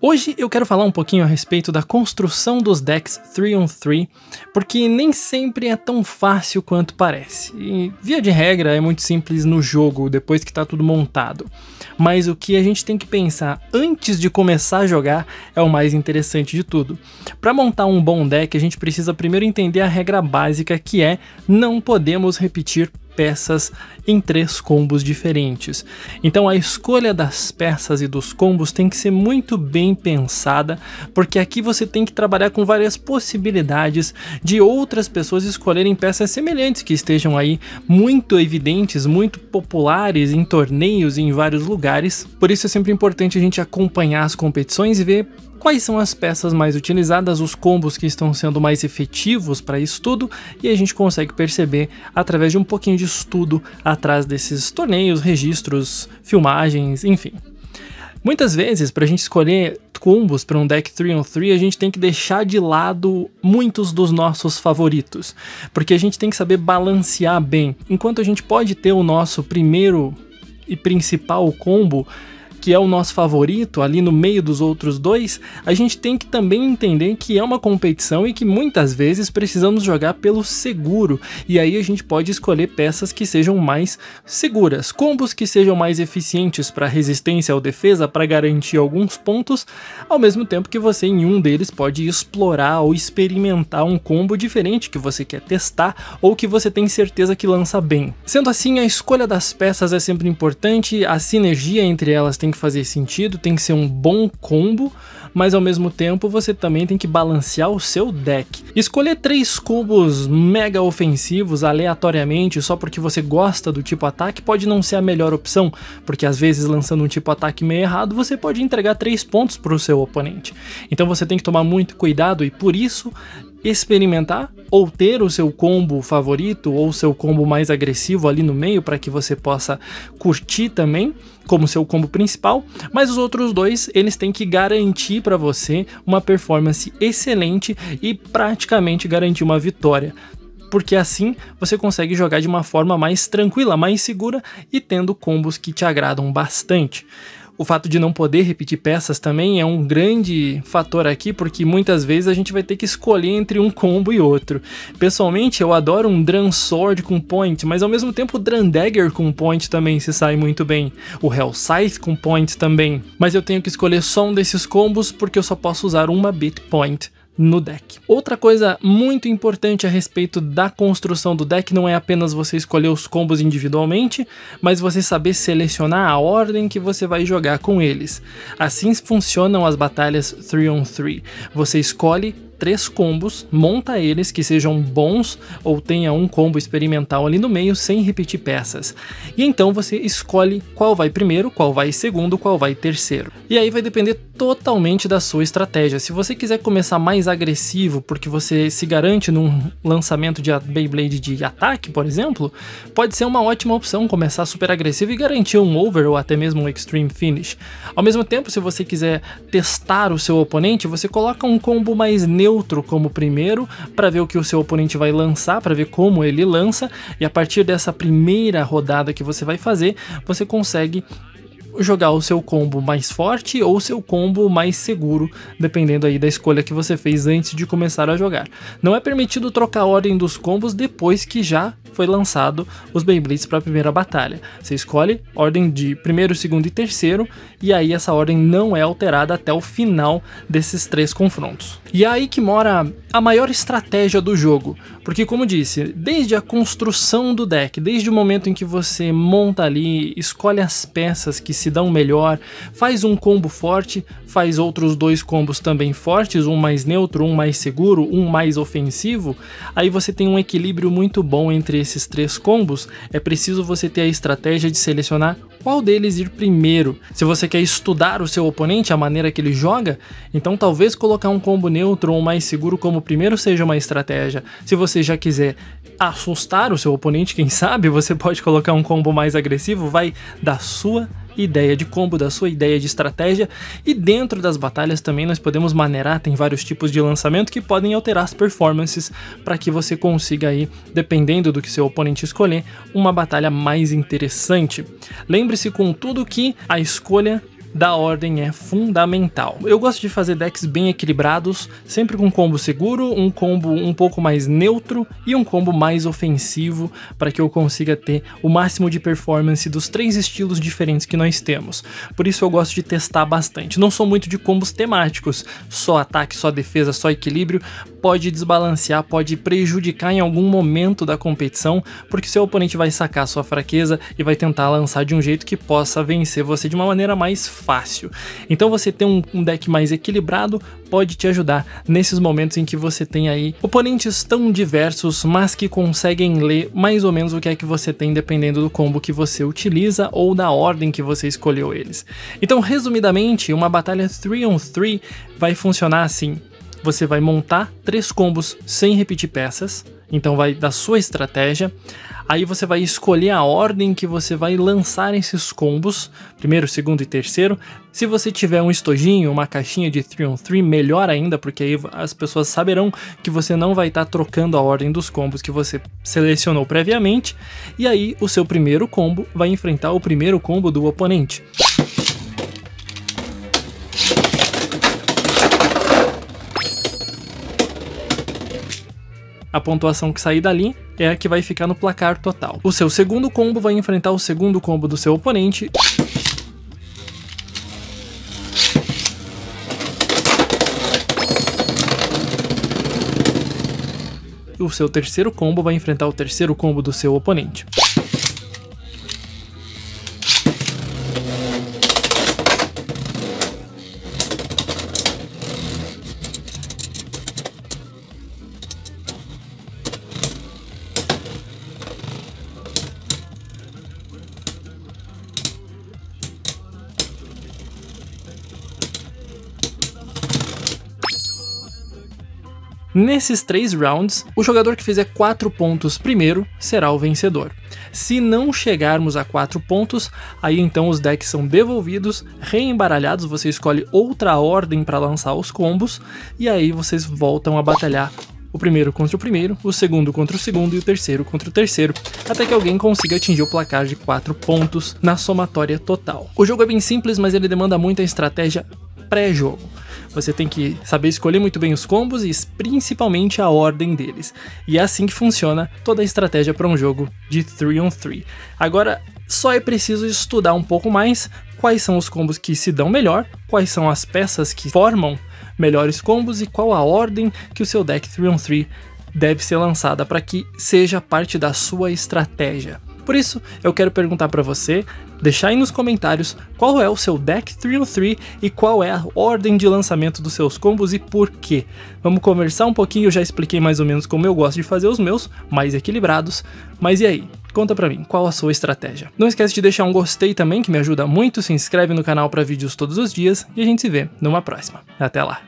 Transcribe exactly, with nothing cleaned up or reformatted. Hoje eu quero falar um pouquinho a respeito da construção dos decks três on três, porque nem sempre é tão fácil quanto parece. E, via de regra, é muito simples no jogo, depois que está tudo montado. Mas o que a gente tem que pensar antes de começar a jogar é o mais interessante de tudo. Para montar um bom deck, a gente precisa primeiro entender a regra básica, que é: não podemos repetir peças em três combos diferentes. Então a escolha das peças e dos combos tem que ser muito bem pensada, porque aqui você tem que trabalhar com várias possibilidades de outras pessoas escolherem peças semelhantes que estejam aí muito evidentes, muito populares em torneios e em vários lugares. Por isso é sempre importante a gente acompanhar as competições e ver quais são as peças mais utilizadas, os combos que estão sendo mais efetivos para isso tudo, e a gente consegue perceber através de um pouquinho de estudo atrás desses torneios, registros, filmagens, enfim. Muitas vezes, para a gente escolher combos para um deck três on três, a gente tem que deixar de lado muitos dos nossos favoritos, porque a gente tem que saber balancear bem. Enquanto a gente pode ter o nosso primeiro e principal combo, que é o nosso favorito, ali no meio dos outros dois, a gente tem que também entender que é uma competição e que muitas vezes precisamos jogar pelo seguro, e aí a gente pode escolher peças que sejam mais seguras, combos que sejam mais eficientes para resistência ou defesa, para garantir alguns pontos, ao mesmo tempo que você em um deles pode explorar ou experimentar um combo diferente que você quer testar ou que você tem certeza que lança bem. Sendo assim, a escolha das peças é sempre importante, a sinergia entre elas tem Tem que fazer sentido, tem que ser um bom combo, mas ao mesmo tempo você também tem que balancear o seu deck. Escolher três combos mega ofensivos aleatoriamente só porque você gosta do tipo ataque pode não ser a melhor opção, porque às vezes lançando um tipo ataque meio errado você pode entregar três pontos para o seu oponente. Então você tem que tomar muito cuidado e por isso experimentar ou ter o seu combo favorito ou o seu combo mais agressivo ali no meio para que você possa curtir também como seu combo principal, mas os outros dois eles têm que garantir para você uma performance excelente e praticamente garantir uma vitória, porque assim você consegue jogar de uma forma mais tranquila, mais segura e tendo combos que te agradam bastante. O fato de não poder repetir peças também é um grande fator aqui, porque muitas vezes a gente vai ter que escolher entre um combo e outro. Pessoalmente, eu adoro um Dran Sword com Point, mas ao mesmo tempo o Dran Dagger com Point também se sai muito bem. O Hell Scythe com Point também. Mas eu tenho que escolher só um desses combos, porque eu só posso usar uma Bit Point no deck. Outra coisa muito importante a respeito da construção do deck não é apenas você escolher os combos individualmente, mas você saber selecionar a ordem que você vai jogar com eles. Assim funcionam as batalhas três on três. Você escolhe três combos, monta eles que sejam bons ou tenha um combo experimental ali no meio sem repetir peças. E então você escolhe qual vai primeiro, qual vai segundo, qual vai terceiro. E aí vai depender totalmente da sua estratégia. Se você quiser começar mais agressivo porque você se garante num lançamento de Beyblade de ataque, por exemplo, pode ser uma ótima opção começar super agressivo e garantir um over ou até mesmo um extreme finish. Ao mesmo tempo, se você quiser testar o seu oponente, você coloca um combo mais neutro neutro como primeiro, para ver o que o seu oponente vai lançar, para ver como ele lança, e a partir dessa primeira rodada que você vai fazer, você consegue jogar o seu combo mais forte ou o seu combo mais seguro, dependendo aí da escolha que você fez antes de começar a jogar. Não é permitido trocar a ordem dos combos depois que já foi lançado os Beyblades para a primeira batalha. Você escolhe ordem de primeiro, segundo e terceiro, e aí essa ordem não é alterada até o final desses três confrontos. E é aí que mora a maior estratégia do jogo, porque, como disse, desde a construção do deck, desde o momento em que você monta ali, escolhe as peças que se dão melhor, faz um combo forte, faz outros dois combos também fortes, um mais neutro, um mais seguro, um mais ofensivo, aí você tem um equilíbrio muito bom entre esses três combos. É preciso você ter a estratégia de selecionar qual deles ir primeiro. Se você quer estudar o seu oponente, a maneira que ele joga, então talvez colocar um combo neutro ou mais seguro como primeiro seja uma estratégia. Se você já quiser assustar o seu oponente, quem sabe, você pode colocar um combo mais agressivo, vai da sua ideia de combo, da sua ideia de estratégia. E dentro das batalhas também nós podemos maneirar, tem vários tipos de lançamento que podem alterar as performances para que você consiga aí, dependendo do que seu oponente escolher, uma batalha mais interessante. Lembre-se, contudo, que a escolha da ordem é fundamental. Eu gosto de fazer decks bem equilibrados, sempre com um combo seguro, um combo um pouco mais neutro e um combo mais ofensivo, para que eu consiga ter o máximo de performance dos três estilos diferentes que nós temos. Por isso eu gosto de testar bastante. Não sou muito de combos temáticos, só ataque, só defesa, só equilíbrio. Pode desbalancear, pode prejudicar em algum momento da competição, porque seu oponente vai sacar sua fraqueza e vai tentar lançar de um jeito que possa vencer você de uma maneira mais fácil. Então você ter um, um deck mais equilibrado pode te ajudar nesses momentos em que você tem aí oponentes tão diversos, mas que conseguem ler mais ou menos o que é que você tem dependendo do combo que você utiliza ou da ordem que você escolheu eles. Então, resumidamente, uma batalha three on three vai funcionar assim. Você vai montar três combos sem repetir peças, então vai da sua estratégia. Aí você vai escolher a ordem que você vai lançar esses combos, primeiro, segundo e terceiro. Se você tiver um estojinho, uma caixinha de three on three, melhor ainda, porque aí as pessoas saberão que você não vai estar tá trocando a ordem dos combos que você selecionou previamente. E aí o seu primeiro combo vai enfrentar o primeiro combo do oponente. A pontuação que sair dali é a que vai ficar no placar total. O seu segundo combo vai enfrentar o segundo combo do seu oponente. O seu terceiro combo vai enfrentar o terceiro combo do seu oponente. Nesses três rounds, o jogador que fizer quatro pontos primeiro será o vencedor. Se não chegarmos a quatro pontos, aí então os decks são devolvidos, reembaralhados, você escolhe outra ordem para lançar os combos, e aí vocês voltam a batalhar o primeiro contra o primeiro, o segundo contra o segundo e o terceiro contra o terceiro, até que alguém consiga atingir o placar de quatro pontos na somatória total. O jogo é bem simples, mas ele demanda muita estratégia pré-jogo. Você tem que saber escolher muito bem os combos e principalmente a ordem deles. E é assim que funciona toda a estratégia para um jogo de three on three. Agora, só é preciso estudar um pouco mais quais são os combos que se dão melhor, quais são as peças que formam melhores combos e qual a ordem que o seu deck three on three deve ser lançada para que seja parte da sua estratégia. Por isso, eu quero perguntar para você, deixar aí nos comentários qual é o seu deck three on three e qual é a ordem de lançamento dos seus combos e por quê. Vamos conversar um pouquinho, eu já expliquei mais ou menos como eu gosto de fazer os meus, mais equilibrados. Mas e aí? Conta pra mim, qual a sua estratégia? Não esquece de deixar um gostei também, que me ajuda muito, se inscreve no canal para vídeos todos os dias e a gente se vê numa próxima. Até lá!